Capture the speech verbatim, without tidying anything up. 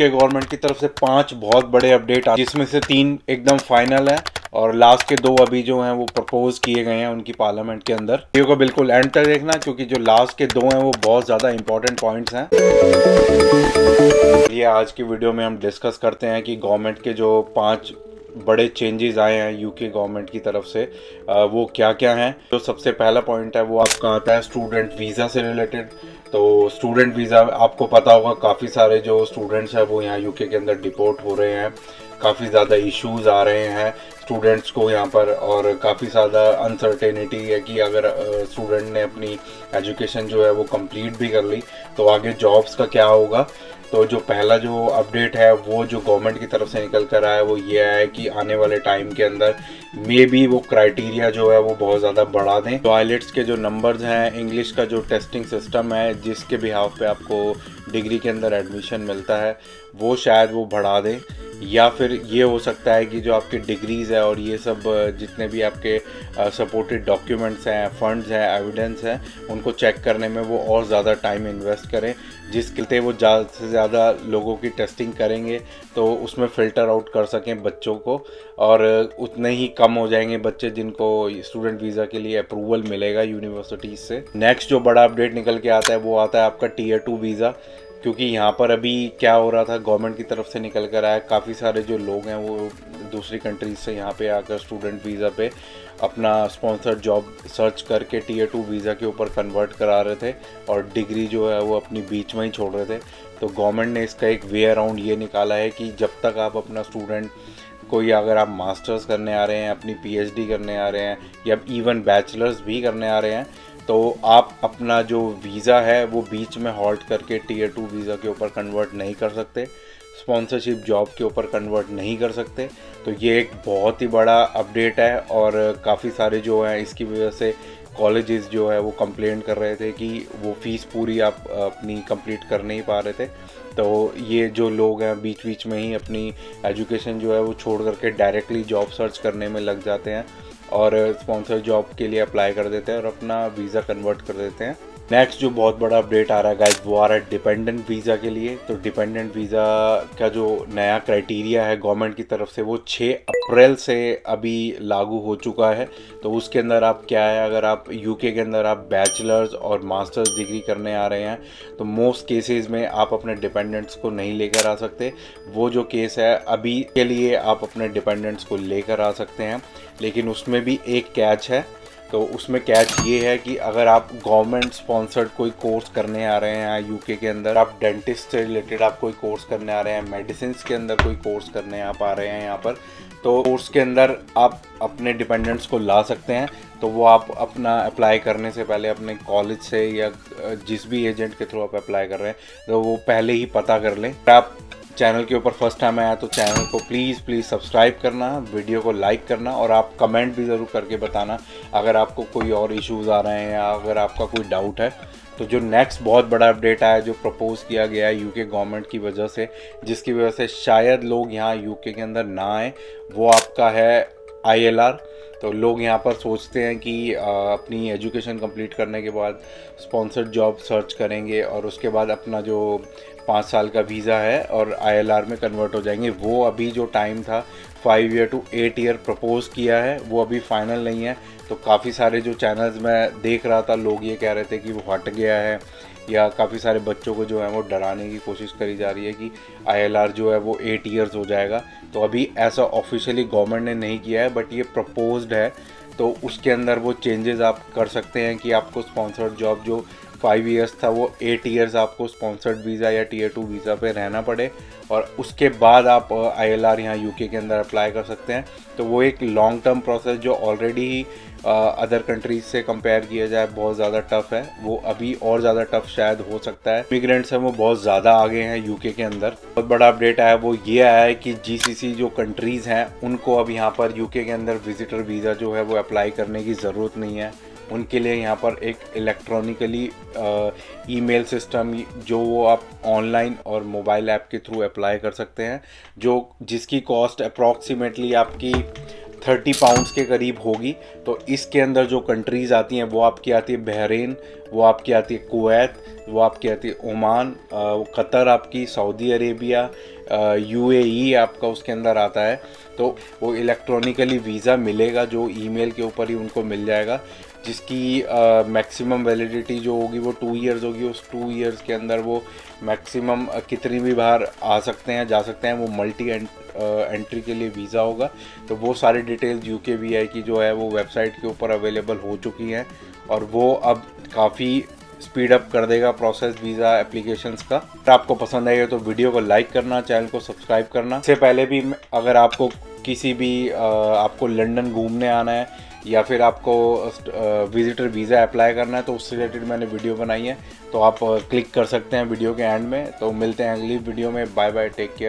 UK government की तरफ से पांच बहुत बड़े अपडेट आए, जिसमें से तीन एकदम फाइनल है और लास्ट के दो अभी जो हैं वो प्रपोज किए गए हैं उनकी पार्लियामेंट के अंदर। वीडियो को बिल्कुल एंड तक देखना क्योंकि जो लास्ट के दो हैं वो बहुत ज़्यादा इंपॉर्टेंट पॉइंट्स हैं। ये आज की वीडियो में हम डिस्कस करते हैं कि गवर्नमेंट के जो पाँच बड़े चेंजेस आए हैं यूके गवर्नमेंट की तरफ से आ, वो क्या क्या हैं। जो सबसे पहला पॉइंट है वो आपका आता है स्टूडेंट वीज़ा से रिलेटेड। तो स्टूडेंट वीज़ा आपको पता होगा काफ़ी सारे जो स्टूडेंट्स हैं वो यहाँ यूके के अंदर डिपोर्ट हो रहे हैं, काफ़ी ज़्यादा इश्यूज आ रहे हैं स्टूडेंट्स को यहाँ पर और काफ़ी ज़्यादा अनसर्टेनिटी है कि अगर स्टूडेंट ने अपनी एजुकेशन जो है वो कंप्लीट भी कर ली तो आगे जॉब्स का क्या होगा। तो जो पहला जो अपडेट है वो जो गवर्नमेंट की तरफ से निकल कर आया है वो ये है कि आने वाले टाइम के अंदर मे बी वो क्राइटेरिया जो है वो बहुत ज़्यादा बढ़ा दें। तो आइलेट्स के जो नंबर्स हैं, इंग्लिश का जो टेस्टिंग सिस्टम है जिसके बिहाफ पे आपको डिग्री के अंदर एडमिशन मिलता है, वो शायद वो बढ़ा दें। या फिर ये हो सकता है कि जो आपके डिग्रीज़ है और ये सब जितने भी आपके सपोर्टेड डॉक्यूमेंट्स हैं, फंड्स हैं, एविडेंस हैं, उनको चेक करने में वो और ज़्यादा टाइम इन्वेस्ट करें, जिसके लिए वो ज़्यादा से ज़्यादा लोगों की टेस्टिंग करेंगे तो उसमें फ़िल्टर आउट कर सकें बच्चों को, और उतने ही कम हो जाएंगे बच्चे जिनको स्टूडेंट वीज़ा के लिए अप्रूवल मिलेगा यूनिवर्सिटीज़ से। नेक्स्ट जो बड़ा अपडेट निकल के आता है वो आता है आपका टीयर टू वीज़ा, क्योंकि यहाँ पर अभी क्या हो रहा था, गवर्नमेंट की तरफ से निकल कर आया काफ़ी सारे जो लोग हैं वो दूसरी कंट्रीज से यहाँ पे आकर स्टूडेंट वीज़ा पे अपना स्पॉन्सर्ड जॉब सर्च करके टीयर टू वीज़ा के ऊपर कन्वर्ट करा रहे थे और डिग्री जो है वो अपनी बीच में ही छोड़ रहे थे। तो गवर्नमेंट ने इसका एक वे अराउंड ये निकाला है कि जब तक आप अपना स्टूडेंट कोई अगर आप मास्टर्स करने आ रहे हैं, अपनी पीएचडी करने आ रहे हैं या इवन बैचलर्स भी करने आ रहे हैं, तो आप अपना जो वीज़ा है वो बीच में हॉल्ट करके टीयर टू वीज़ा के ऊपर कन्वर्ट नहीं कर सकते, स्पॉन्सरशिप जॉब के ऊपर कन्वर्ट नहीं कर सकते। तो ये एक बहुत ही बड़ा अपडेट है और काफ़ी सारे जो हैं इसकी वजह से कॉलेजेस जो है वो कंप्लेंट कर रहे थे कि वो फ़ीस पूरी आप अपनी कंप्लीट कर नहीं पा रहे थे। तो ये जो लोग हैं बीच बीच में ही अपनी एजुकेशन जो है वो छोड़ करके डायरेक्टली जॉब सर्च करने में लग जाते हैं और स्पॉन्सर जॉब के लिए अप्लाई कर देते हैं और अपना वीज़ा कन्वर्ट कर देते हैं। नेक्स्ट जो बहुत बड़ा अपडेट आ रहा है गाइस वो आ रहा है डिपेंडेंट वीज़ा के लिए। तो डिपेंडेंट वीज़ा का जो नया क्राइटेरिया है गवर्नमेंट की तरफ से वो छह अप्रैल से अभी लागू हो चुका है। तो उसके अंदर आप क्या है, अगर आप यूके के अंदर आप बैचलर्स और मास्टर्स डिग्री करने आ रहे हैं तो मोस्ट केसेस में आप अपने डिपेंडेंट्स को नहीं लेकर आ सकते। वो जो केस है अभी के लिए आप अपने डिपेंडेंट्स को लेकर आ सकते हैं, लेकिन उसमें भी एक कैच है। तो उसमें कैच ये है कि अगर आप गवर्नमेंट स्पॉन्सर्ड कोई कोर्स करने आ रहे हैं यूके के अंदर, आप डेंटिस्ट से रिलेटेड आप कोई कोर्स करने आ रहे हैं, मेडिसिन के अंदर कोई कोर्स करने आप आ रहे हैं यहाँ पर, तो कोर्स के अंदर आप अपने डिपेंडेंट्स को ला सकते हैं। तो वो आप अपना अप्लाई करने से पहले अपने कॉलेज से या जिस भी एजेंट के थ्रू आप अप्लाई कर रहे हैं तो वो पहले ही पता कर लें। आप चैनल के ऊपर फर्स्ट टाइम आया तो चैनल को प्लीज़ प्लीज़ सब्सक्राइब करना, वीडियो को लाइक करना और आप कमेंट भी ज़रूर करके बताना अगर आपको कोई और इश्यूज आ रहे हैं या अगर आपका कोई डाउट है। तो जो नेक्स्ट बहुत बड़ा अपडेट आया जो प्रपोज़ किया गया है यूके गवर्नमेंट की वजह से, जिसकी वजह से शायद लोग यहाँ यूके के अंदर ना आए, वो आपका है आई एल आर। तो लोग यहाँ पर सोचते हैं कि आ, अपनी एजुकेशन कंप्लीट करने के बाद स्पॉन्सर्ड जॉब सर्च करेंगे और उसके बाद अपना जो पाँच साल का वीज़ा है और आईएलआर में कन्वर्ट हो जाएंगे। वो अभी जो टाइम था five year to eight year propose किया है वो अभी फाइनल नहीं है। तो काफ़ी सारे जो चैनल्स मैं देख रहा था लोग ये कह रहे थे कि वो हट गया है या काफ़ी सारे बच्चों को जो है वो डराने की कोशिश करी जा रही है कि आईएलआर जो है वो एट ईयर्स हो जाएगा। तो अभी ऐसा ऑफिशियली गवर्नमेंट ने नहीं किया है, बट ये प्रपोज्ड है। तो उसके अंदर वो चेंजेस आप कर सकते हैं कि आपको स्पॉन्सर्ड जॉब जो फाइव ईयर्स था वो एट ईयर्स आपको स्पॉन्सर्ड वीज़ा या टीयर टू वीज़ा पे रहना पड़े और उसके बाद आप आईएलआर यहाँ यूके के अंदर अप्लाई कर सकते हैं। तो वो एक लॉन्ग टर्म प्रोसेस जो ऑलरेडी ही अदर कंट्रीज से कंपेयर किया जाए बहुत ज़्यादा टफ है, वो अभी और ज़्यादा टफ शायद हो सकता है। इमिग्रेंट्स हैं वो बहुत ज़्यादा आगे हैं यूके के अंदर। बहुत बड़ा अपडेट आया वो ये आया है कि जीसीसी जो कंट्रीज़ हैं उनको अब यहाँ पर यूके के अंदर विजिटर वीज़ा जो है वो अप्लाई करने की ज़रूरत नहीं है। उनके लिए यहाँ पर एक इलेक्ट्रॉनिकली ईमेल सिस्टम जो वो आप ऑनलाइन और मोबाइल ऐप के थ्रू अप्लाई कर सकते हैं, जो जिसकी कॉस्ट अप्रॉक्सीमेटली आपकी तीस पाउंड्स के करीब होगी। तो इसके अंदर जो कंट्रीज़ आती हैं वो आपकी आती है बहरीन, वो आपकी आती है कुवैत, वो आपकी आती है ओमान, कतर आपकी, सऊदी अरेबिया, यूएई आपका उसके अंदर आता है। तो वो इलेक्ट्रॉनिकली वीज़ा मिलेगा जो ईमेल के ऊपर ही उनको मिल जाएगा, जिसकी मैक्सिमम वैलिडिटी जो होगी वो टू इयर्स होगी। उस टू इयर्स के अंदर वो मैक्सिमम कितनी भी बाहर आ सकते हैं जा सकते हैं। वो मल्टी एंट्री के लिए वीज़ा होगा। तो वो सारी डिटेल्स यूकेवीआई की जो है वो वेबसाइट के ऊपर अवेलेबल हो चुकी हैं और वो अब काफ़ी स्पीड अप कर देगा प्रोसेस वीज़ा एप्लीकेशंस का। अगर आपको पसंद आएगा तो वीडियो को लाइक करना, चैनल को सब्सक्राइब करना। इससे पहले भी अगर आपको किसी भी आपको लंदन घूमने आना है या फिर आपको विजिटर वीज़ा अप्लाई करना है तो उससे रिलेटेड मैंने वीडियो बनाई है, तो आप क्लिक कर सकते हैं वीडियो के एंड में। तो मिलते हैं अगली वीडियो में। Bye bye, take care.